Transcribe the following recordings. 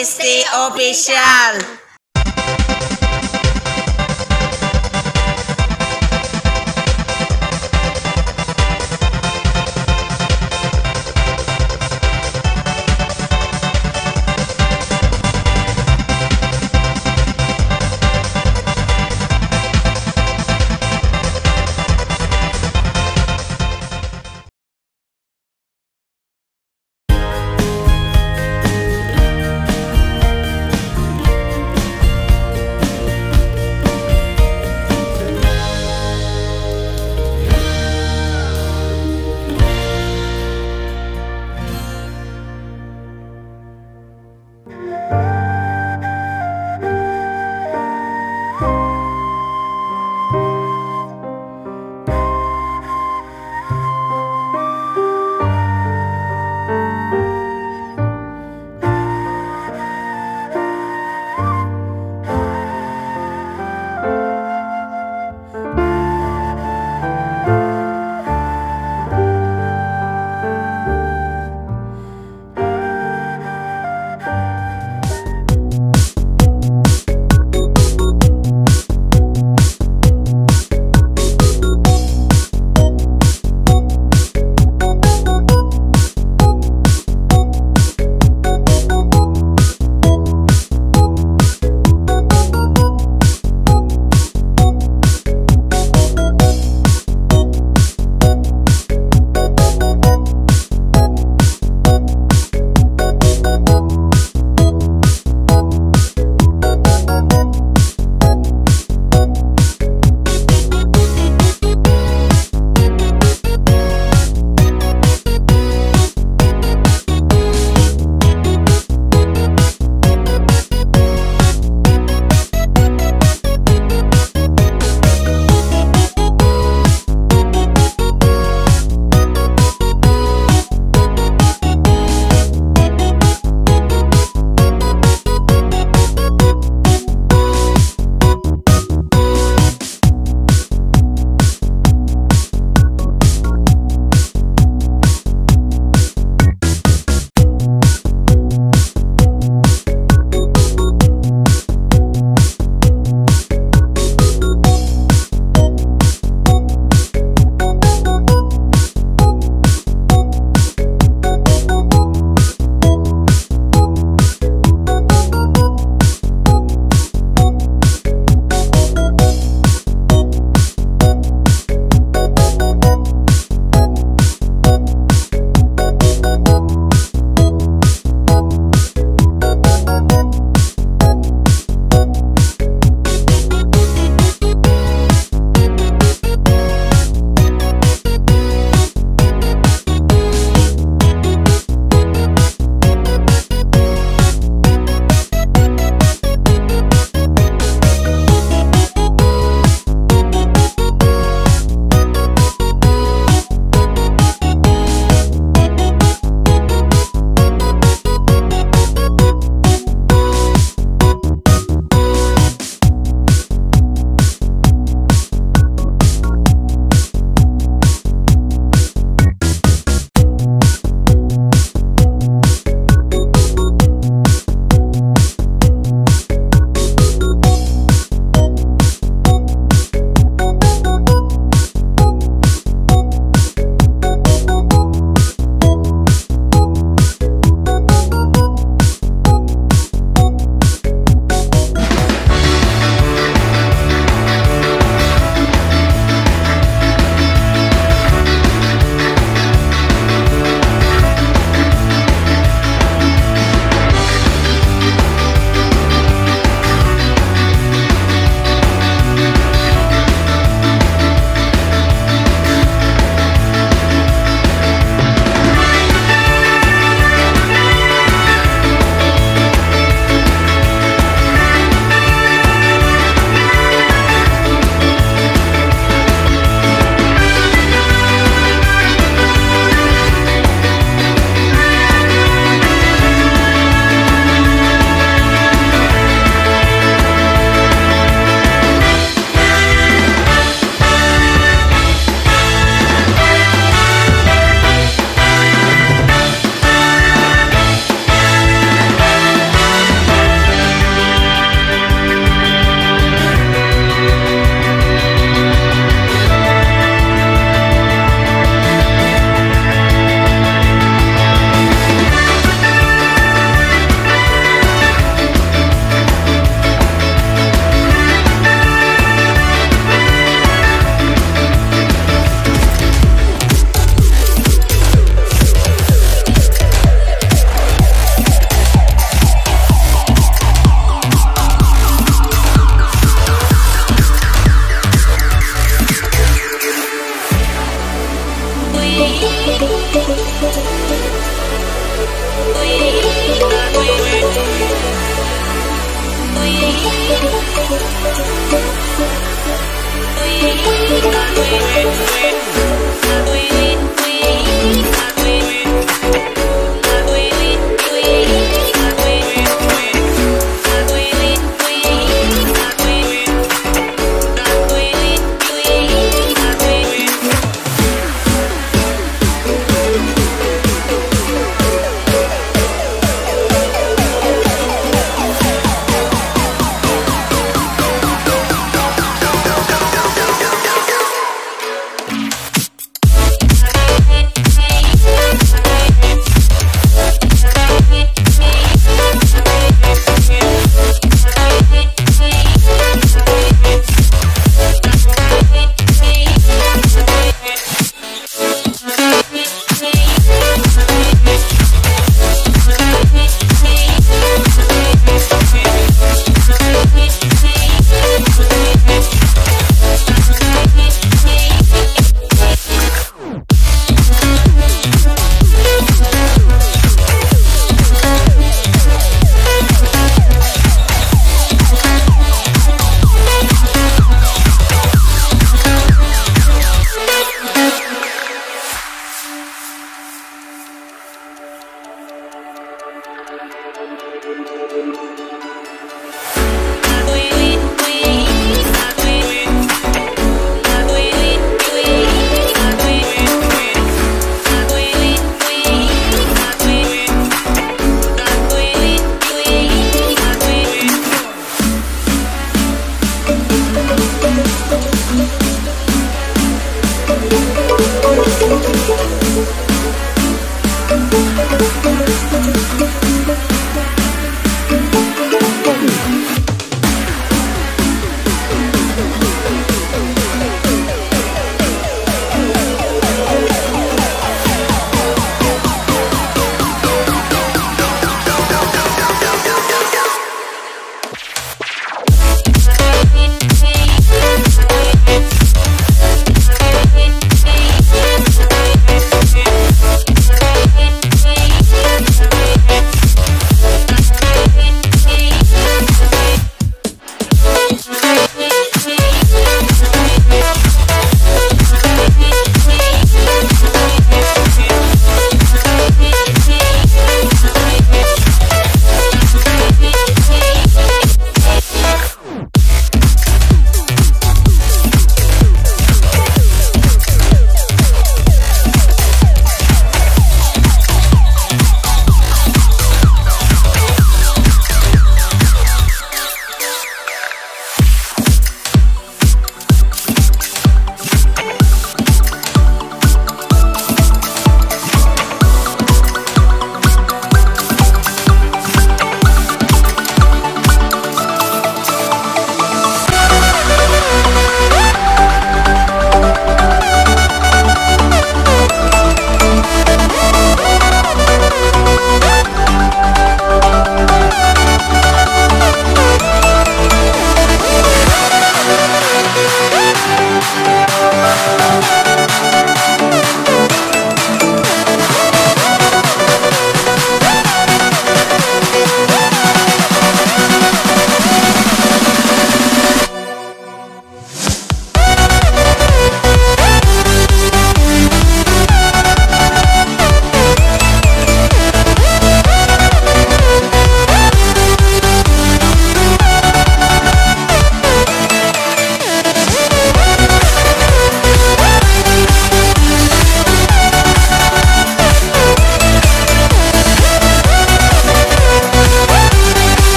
este oficial.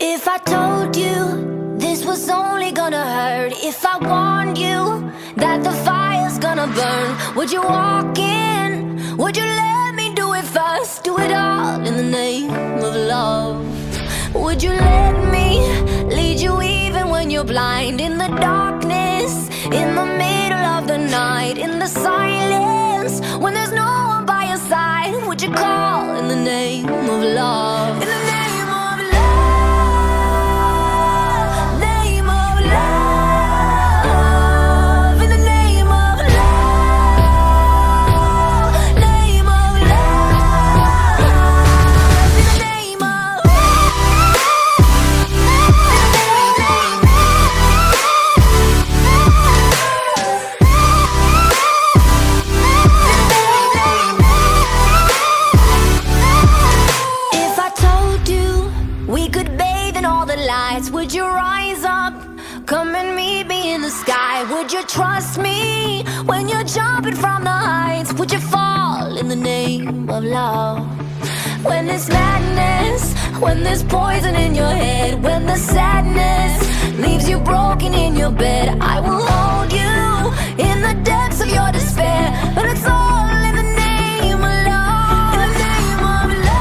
If I told you this was only gonna hurt, if I warned you that the fire's gonna burn, would you walk in? Would you let me do it first? Do it all in the name of love. Would you let me lead you even when you're blind? In the darkness, in the middle of the night, in the silence, when there's no one by your side, would you call in the name of love? In the would you rise up, come and meet me in the sky? Would you trust me when you're jumping from the heights? Would you fall in the name of love? When there's madness, when there's poison in your head, when the sadness leaves you broken in your bed, I will hold you in the depths of your despair. But it's all in the name of love. In the name of love, name of love.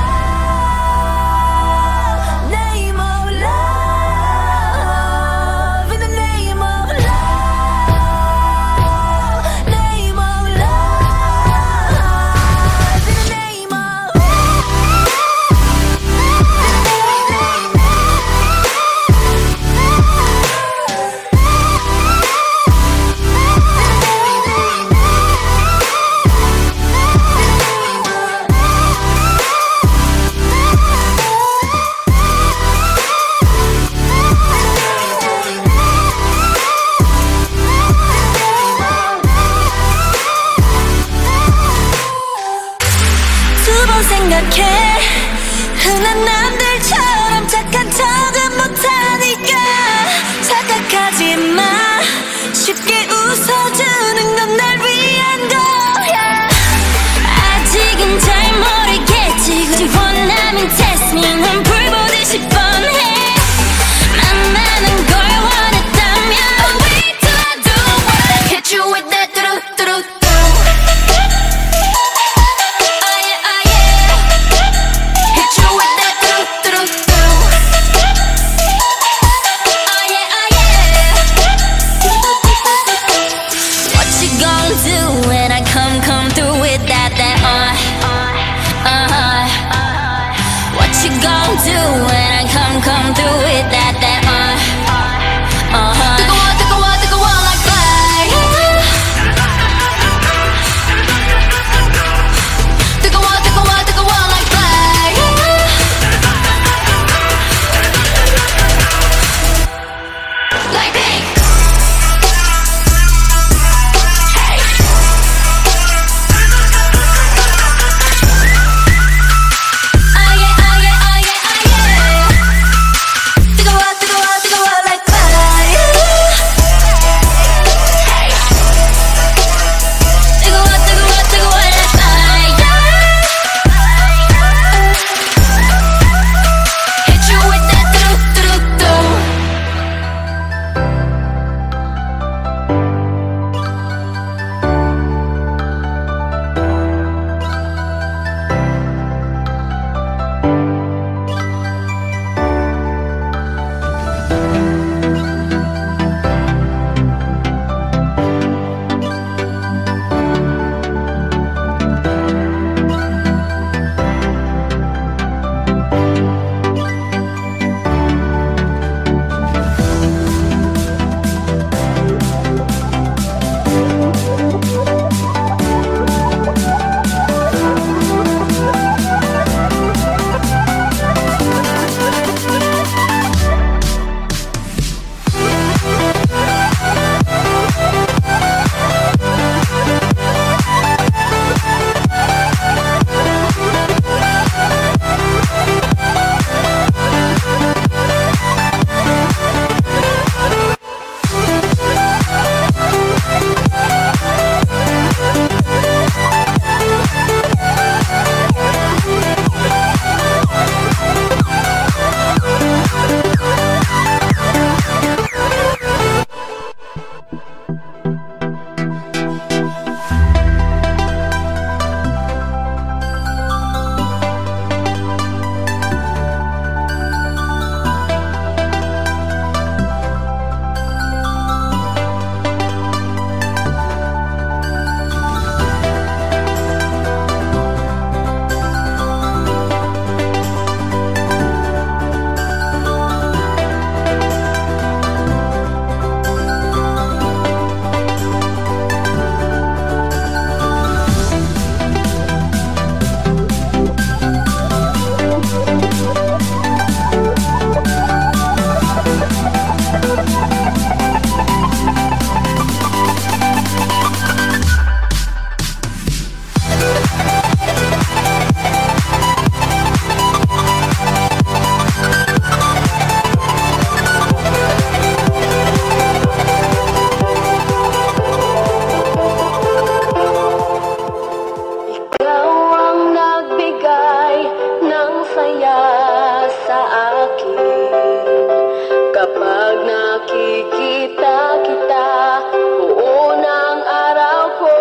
Kapag nakikita kita, buo ng araw ko.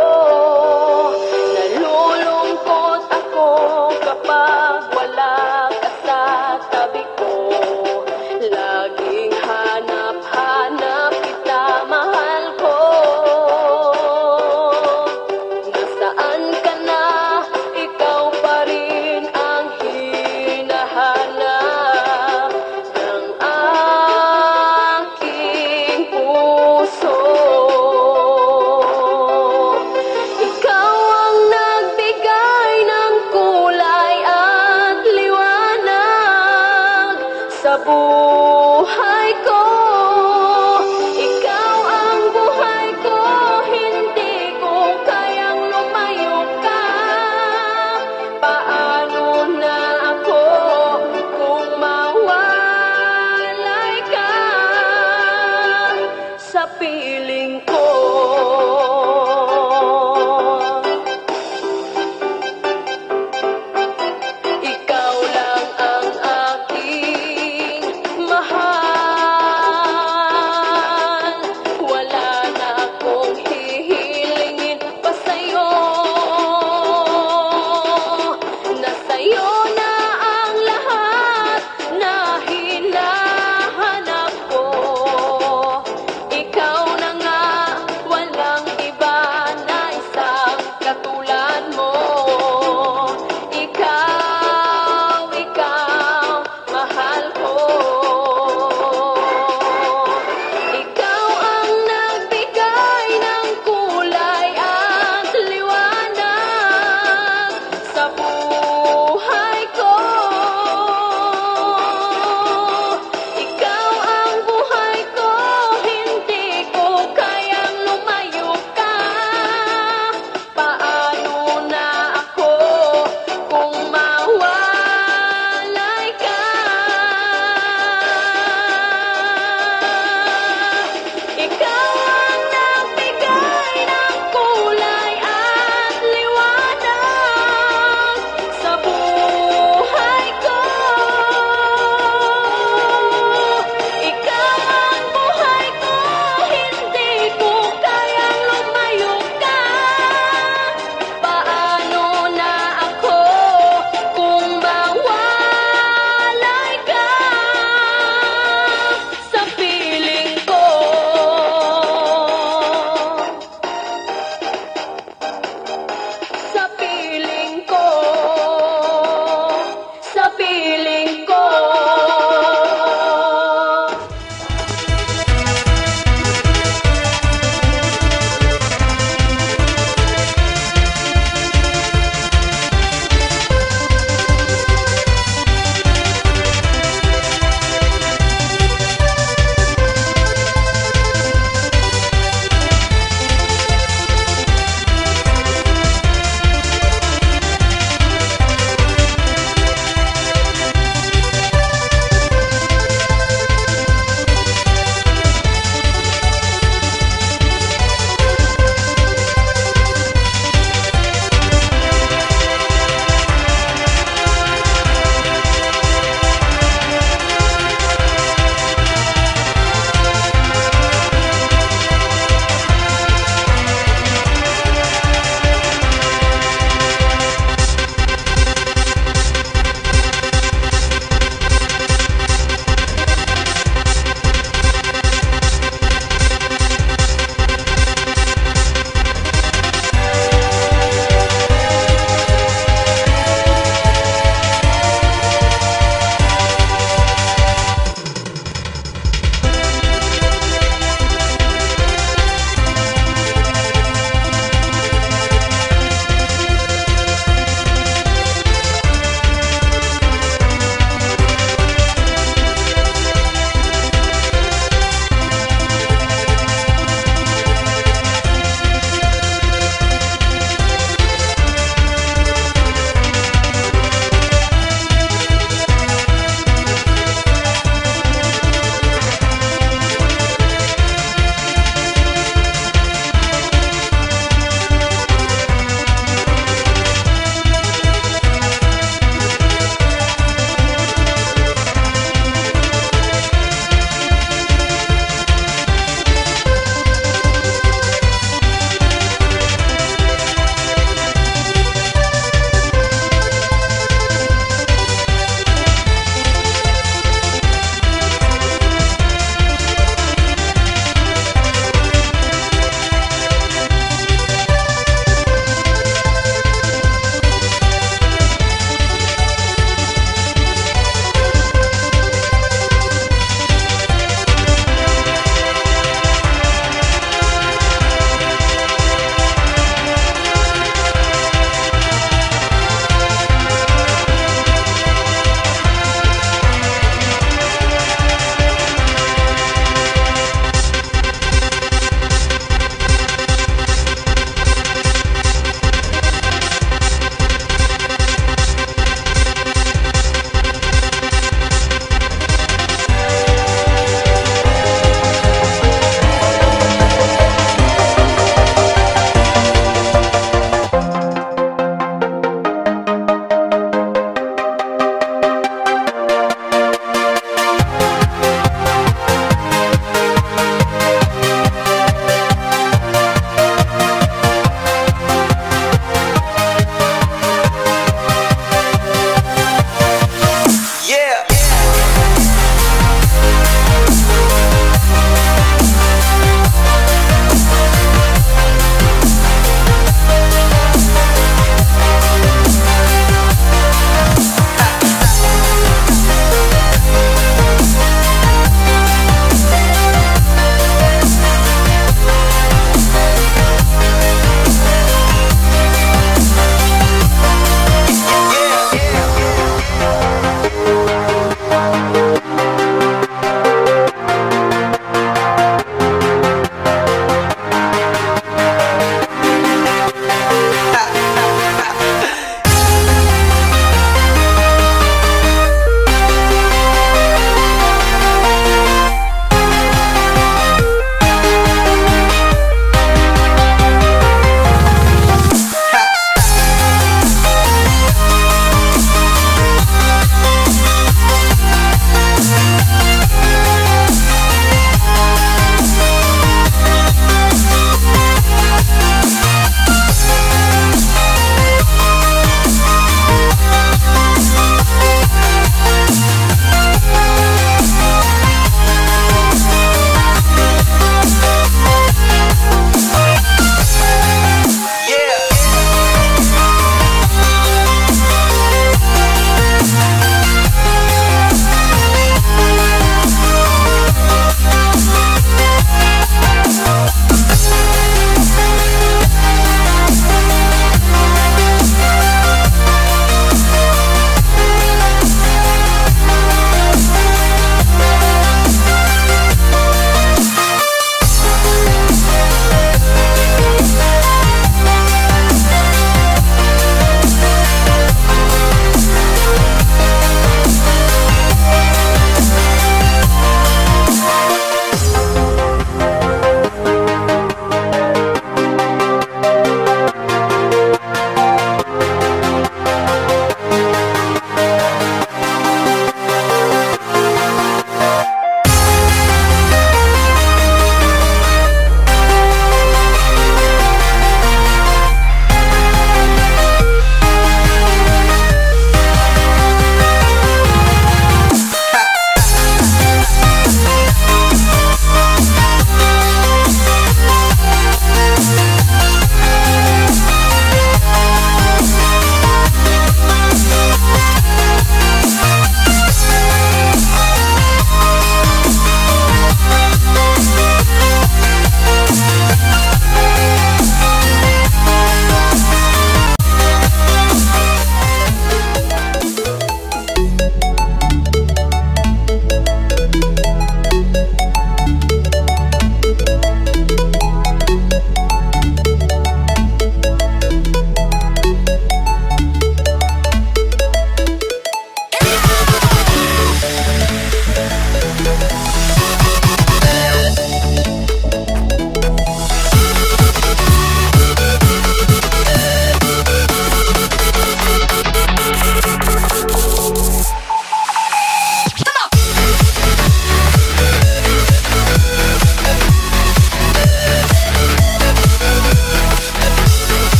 Nalulungkot ako kapag wala ka sa tabi ko. Laging hanap-hanap kita, mahal ko. Nasaan ka na? Ikaw pa rin ang hinahanap. Oh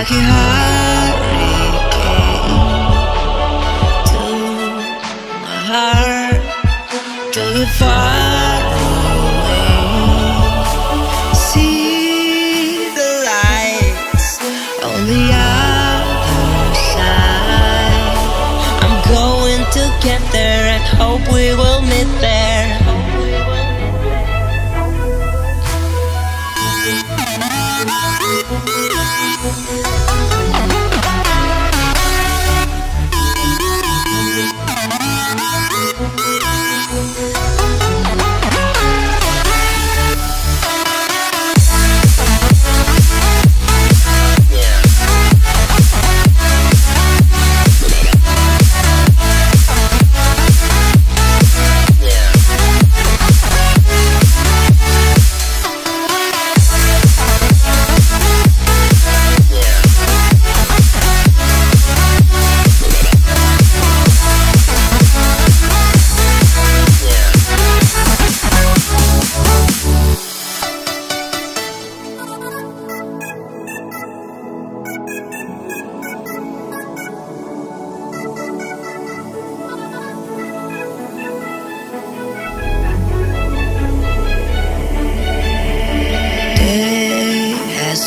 I can hardly get to my heart, till the far away. See the lights on the other side. I'm going to get there and hope we will meet there.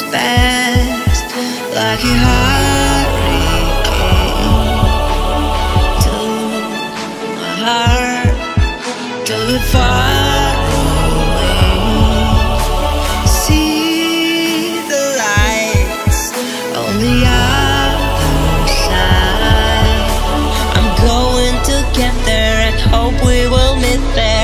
Fast, like a hurricane, to my heart, to the far away. See the lights on the other side. I'm going to get there and hope we will meet there.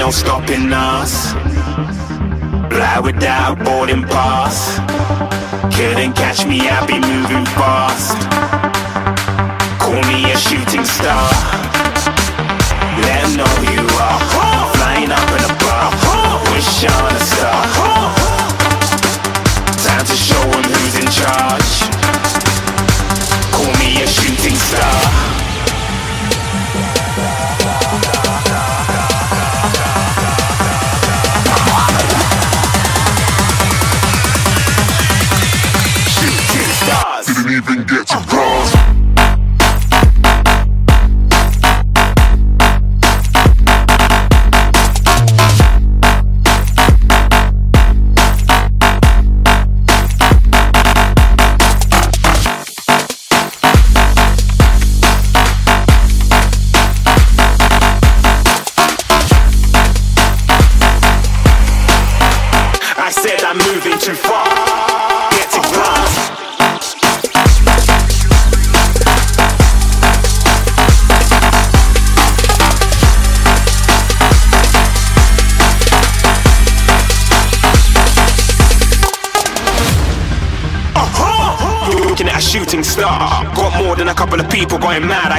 no stopping us. Fly without boarding pass. Couldn't catch me, I'll be moving fast. Call me a shooting star. Let 'em know who you are. Flying up in a bar. Wish on a star. Time to show 'em who's in charge. Call me a shooting star. Even get to cross. I said I'm moving too far. Get to cross. Shooting star. Got more than a couple of people going mad, I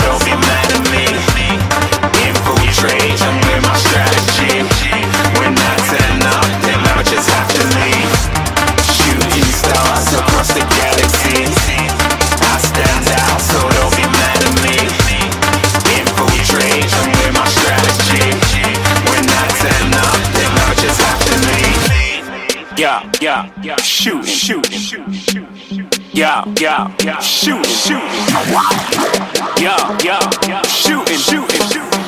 don't be mad at me. Infiltrate, I'm with my strategy. When I turn up, then I just have to leave. Shooting stars across the galaxy. I stand out, so don't be mad at me. Infiltrate, I'm with my strategy. When I turn up, then I just have to leave. Yeah, yeah, yeah, shoot, shoot, shoot, shoot, shoot. Yeah, yeah, yeah, shooting, shooting. Yeah, yeah, yeah, shooting, shooting, shooting.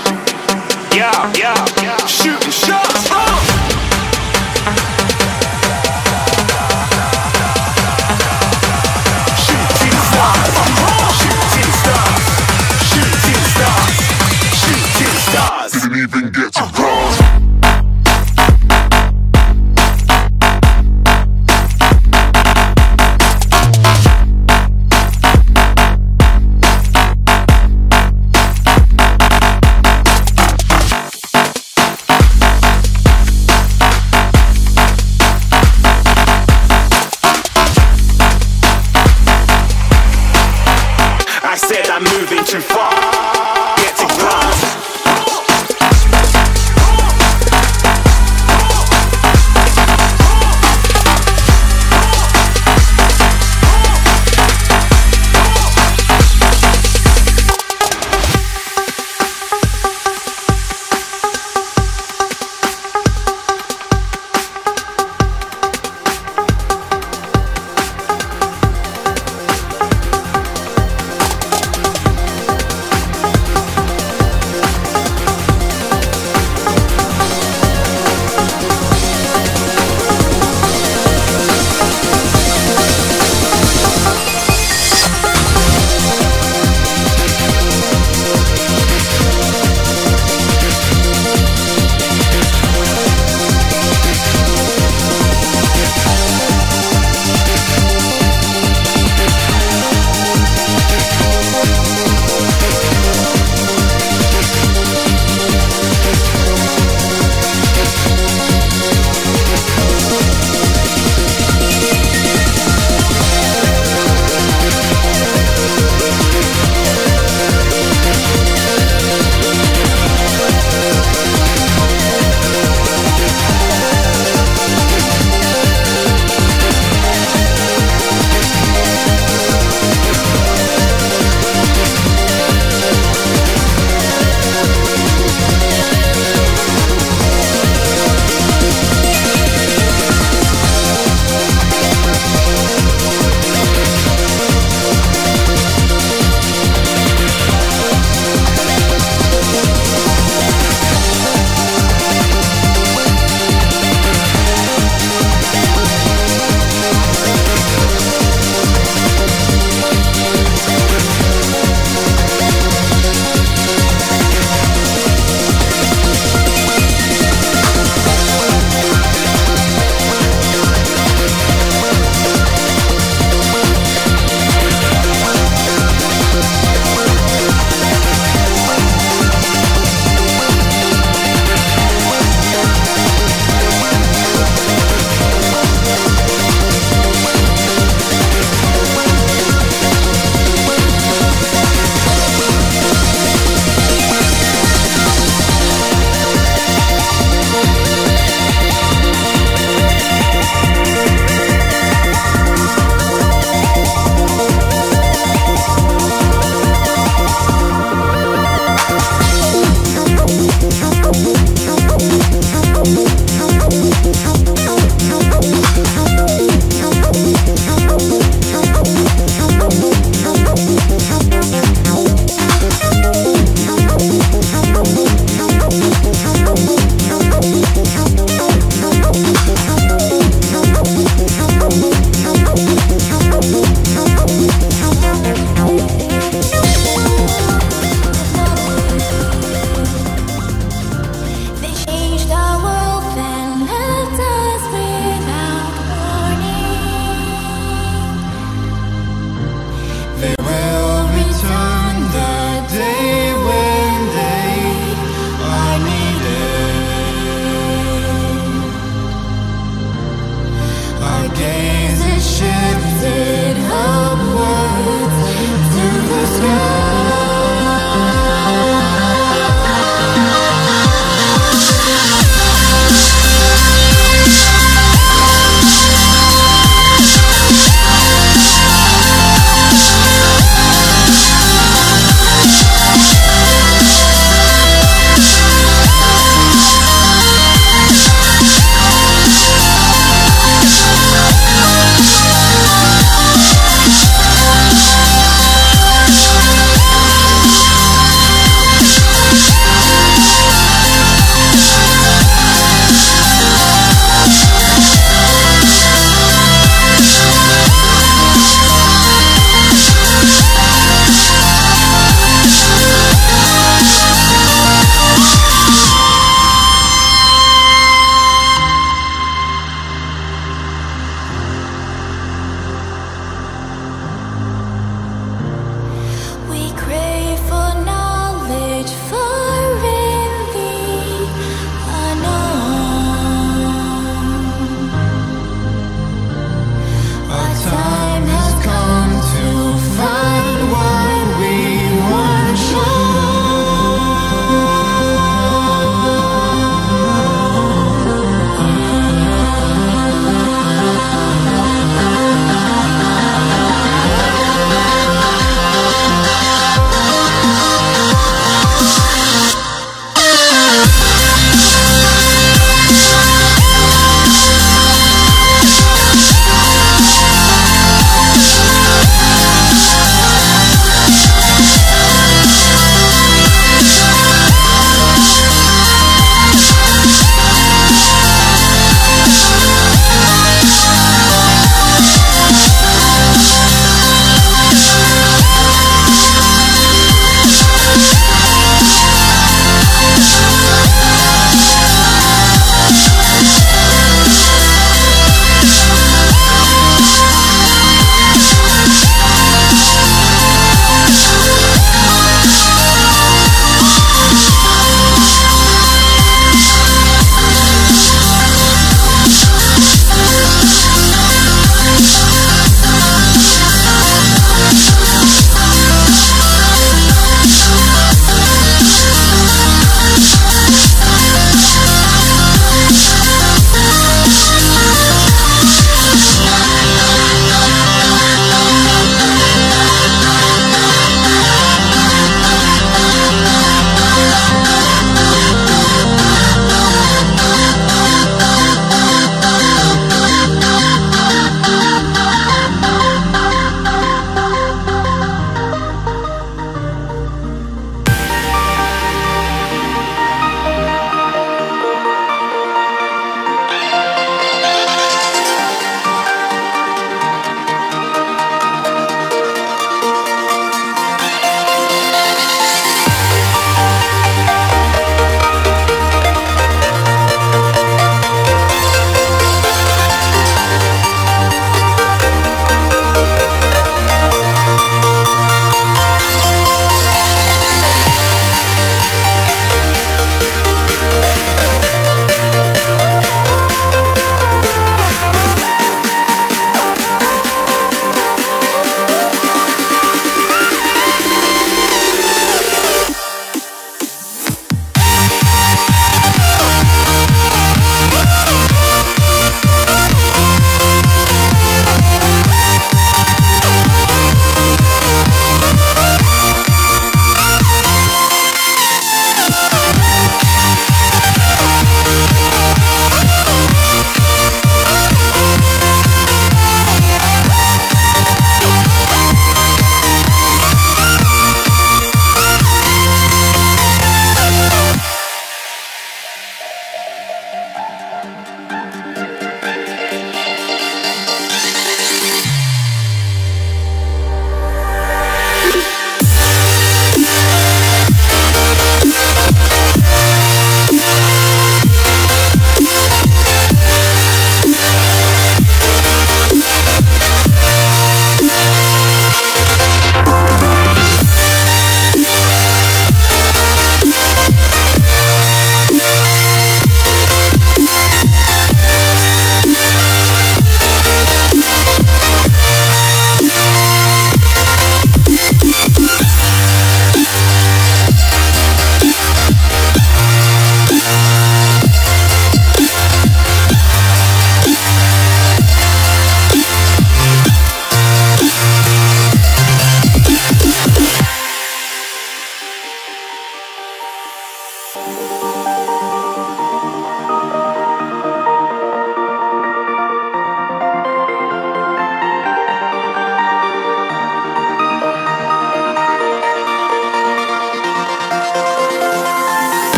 Yeah, yeah, yeah, shooting, shots. Shooting stars, shooting stars, shooting stars, shooting stars. Didn't even get to cross. I said I'm moving too far. Get to class.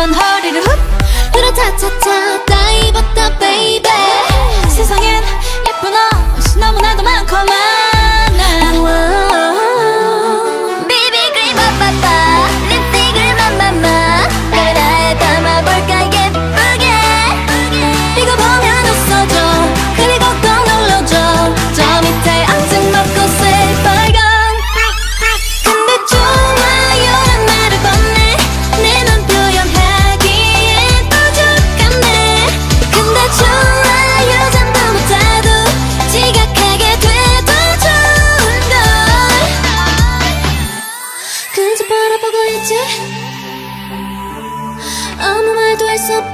한번 허리를 훅 들어타타타 다 입었다 baby 세상엔 예쁜 옷이 너무나도 많고 많아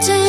I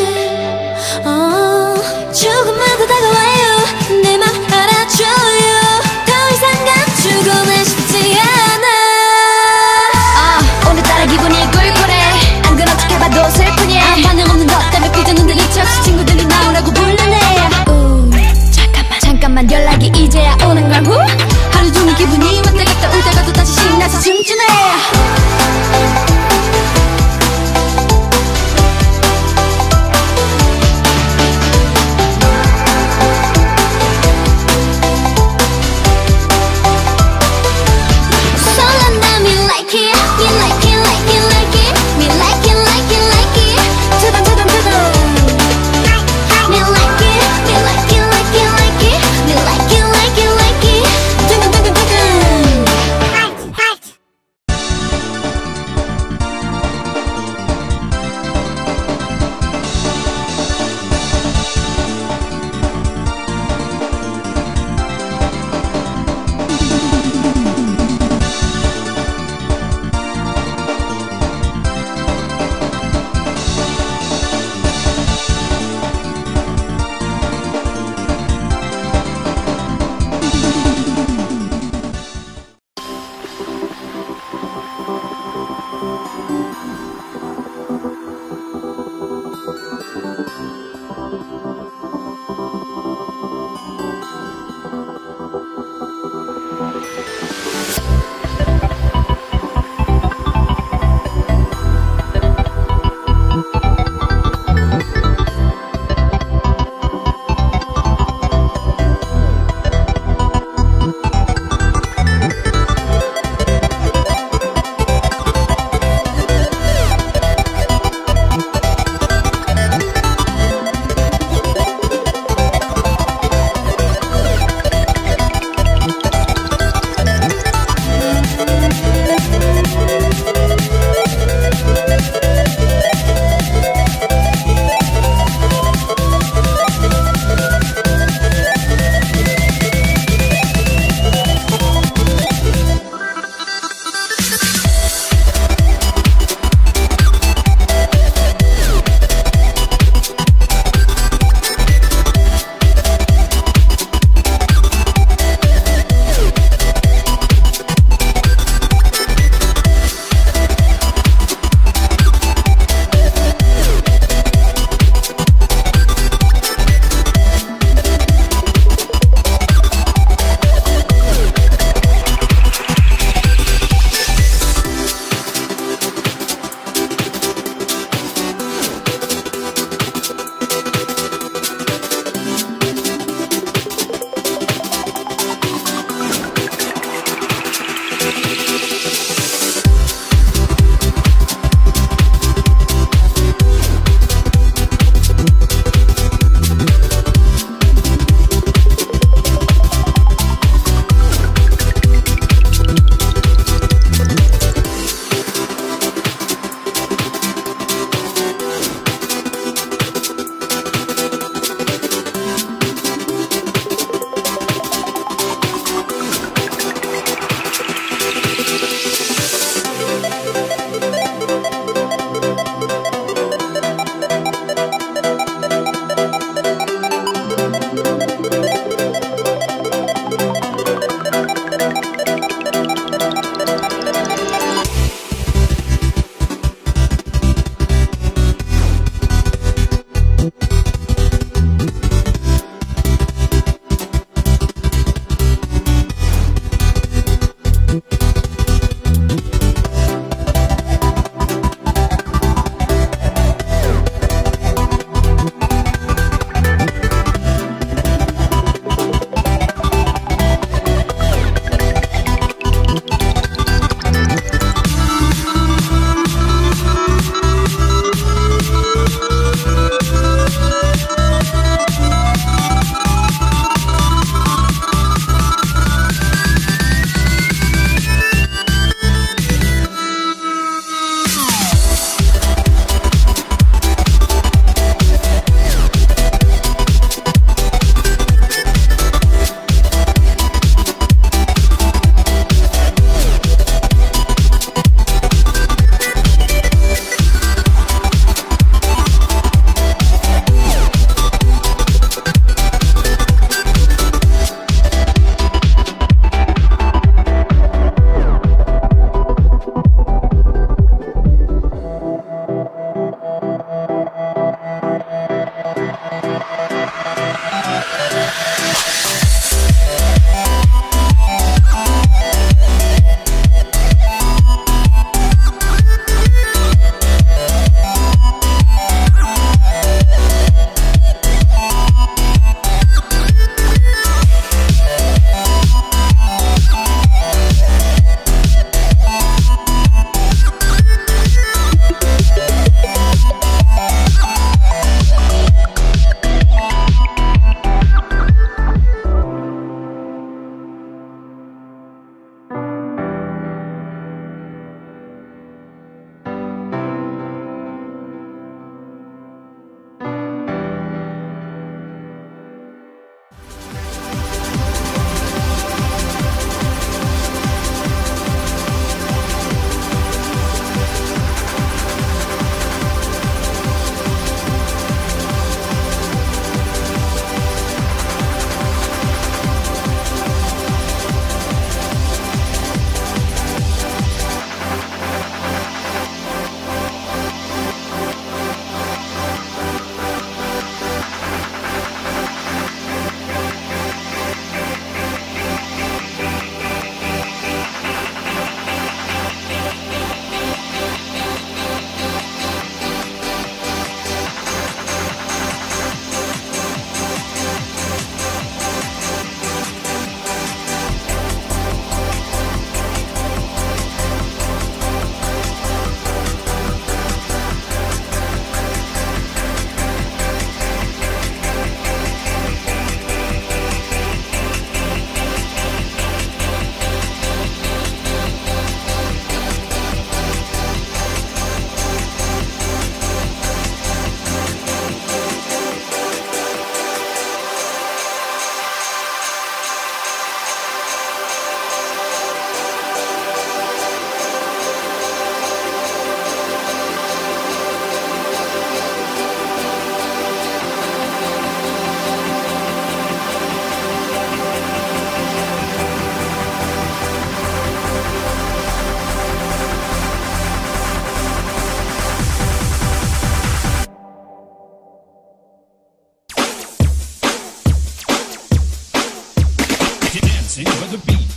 dancing with the beat.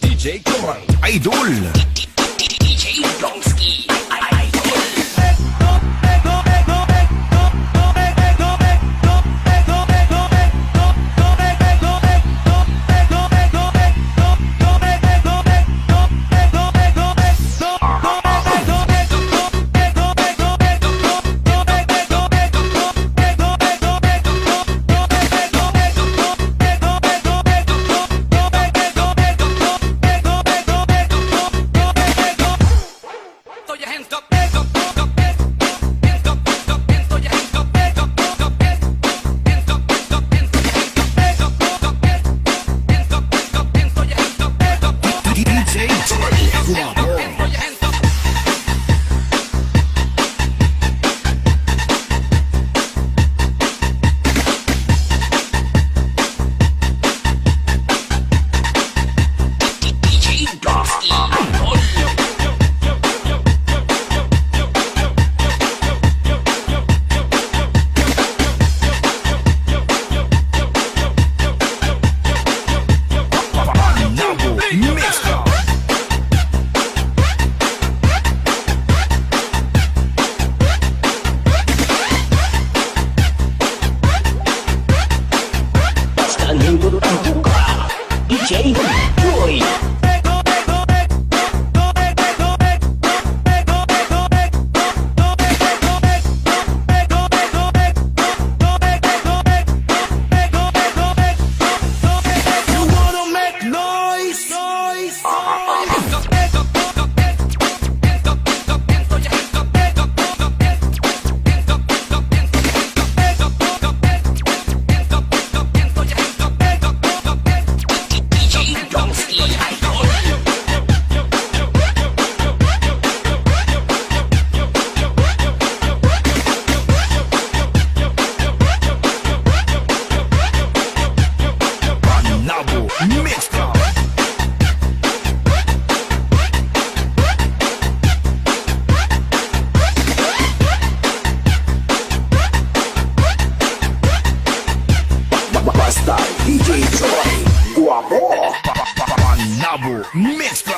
DJ Coy, Idol. DJ Blonsky, DJ Coy. DJ Coy, guapo, Nabo, mezcla.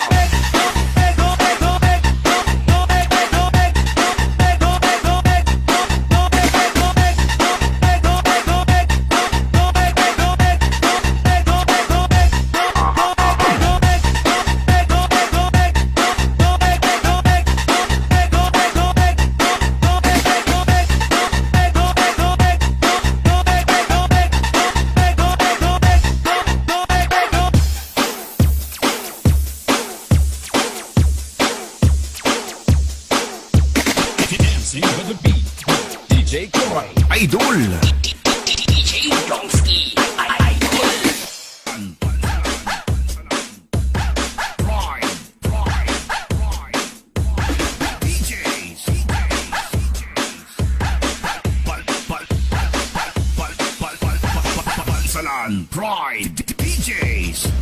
With the beat, DJ Coy, Idol. DJ Blonsky, Idol. Pride, DJs.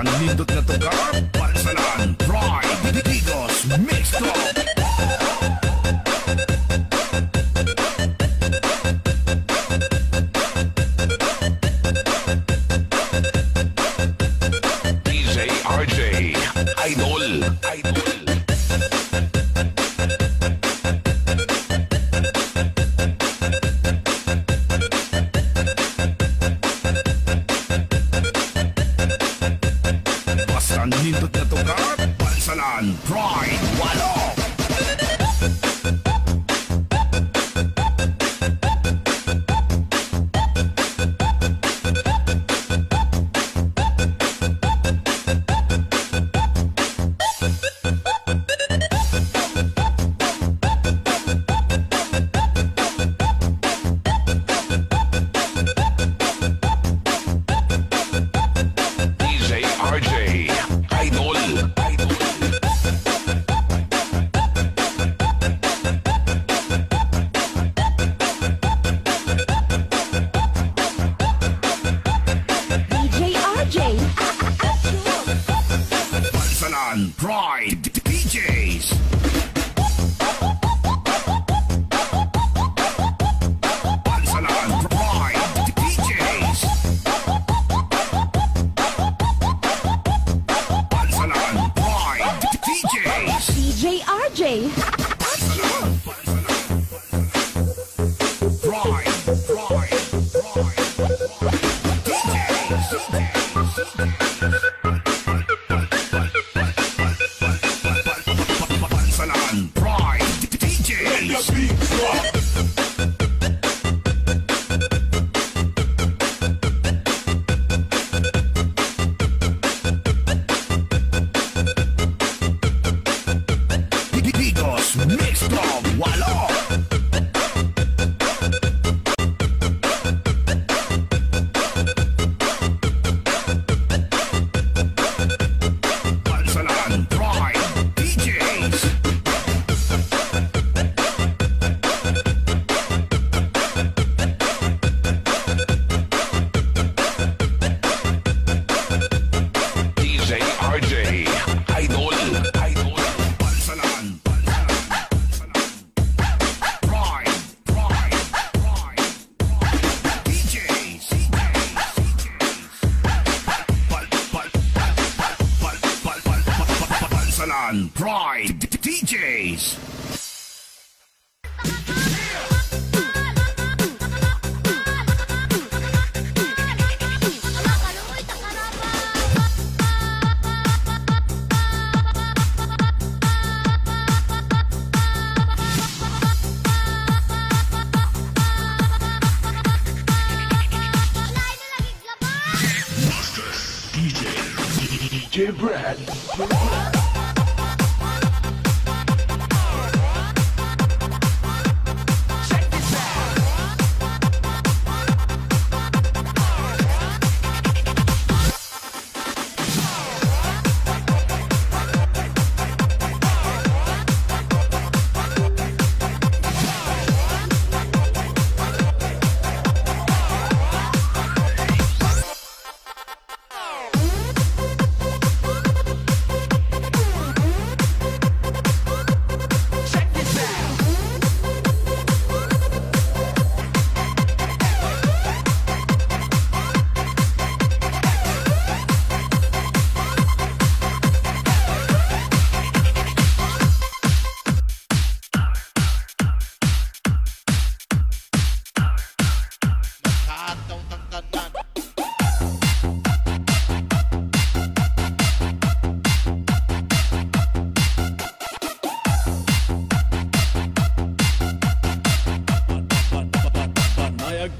Nindot na to ka, Balsalan, Pride, Bidigos, Mixed Up. DJ RJ, Idol. Nindot na to ka, Balsalan, Pride, walo! Pride DJs.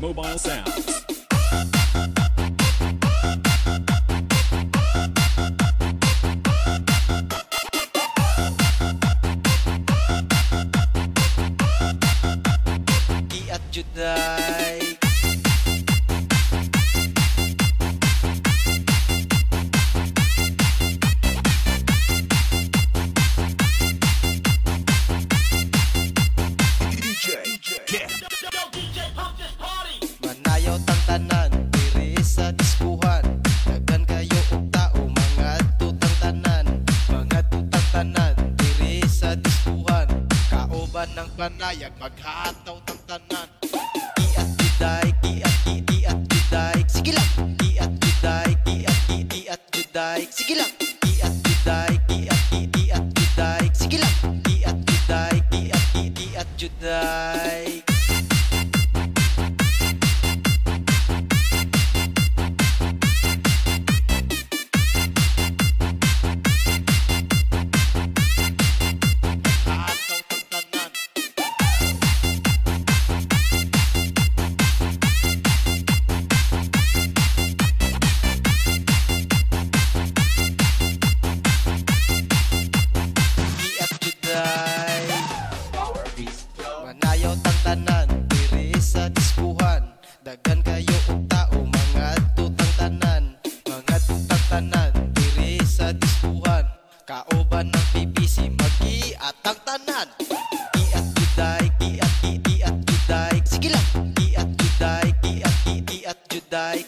Mobile sounds.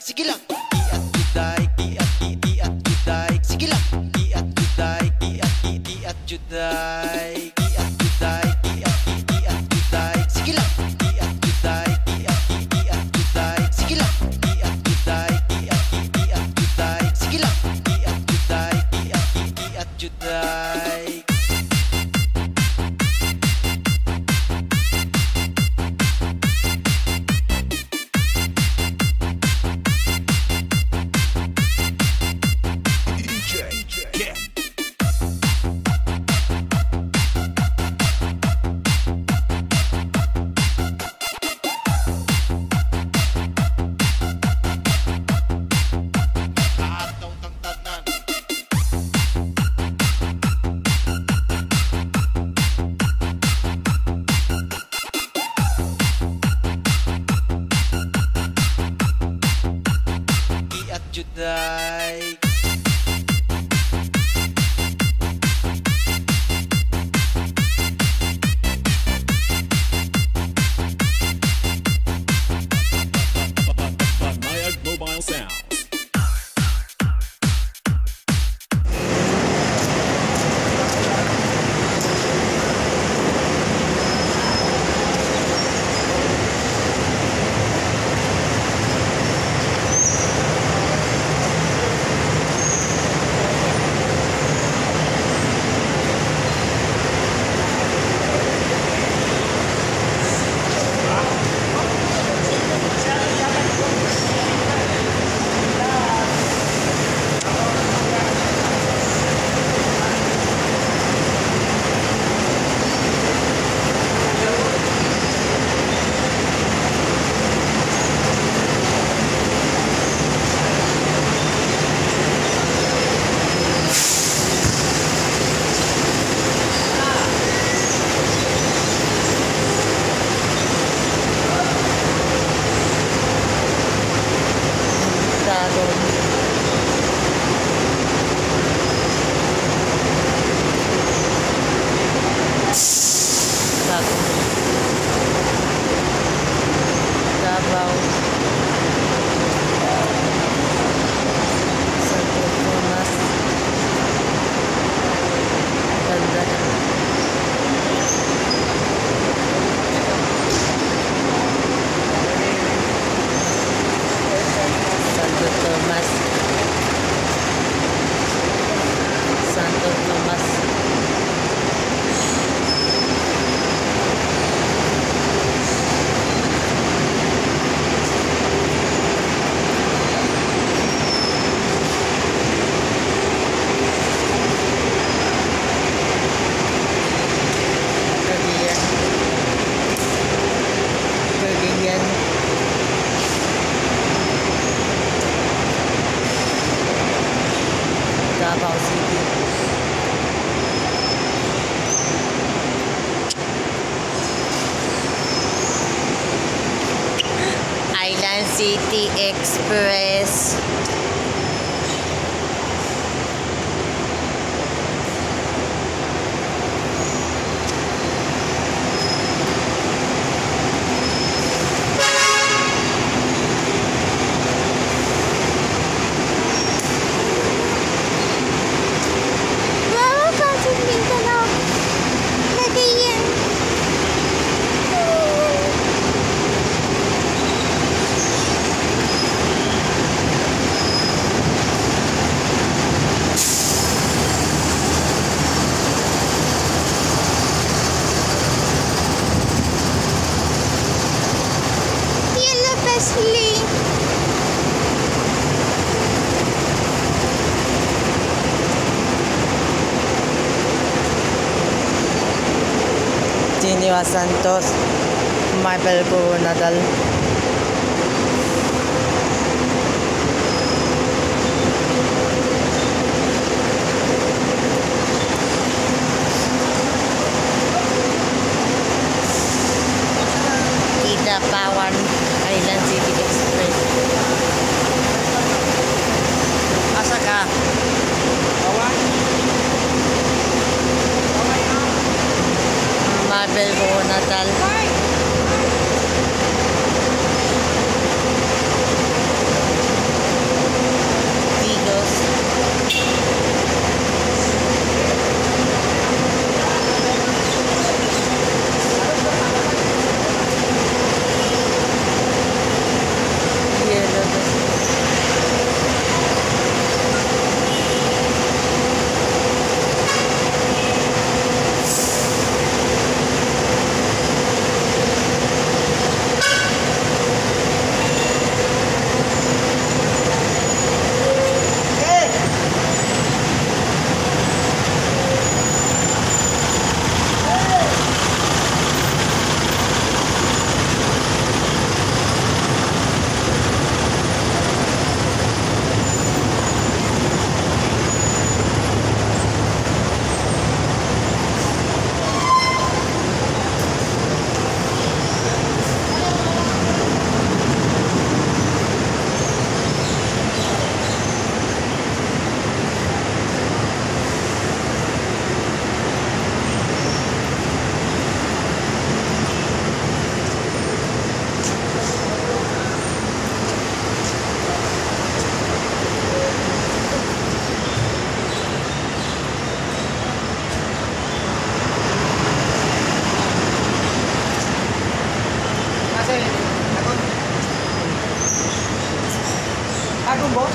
Sige lang, di at die. Mobile sound. Island City Express. Geneva Santos, Maybel Nadal. Kita Pawan Island City Express. Asaka. Maybel Nadal. Tidos. Agung bos.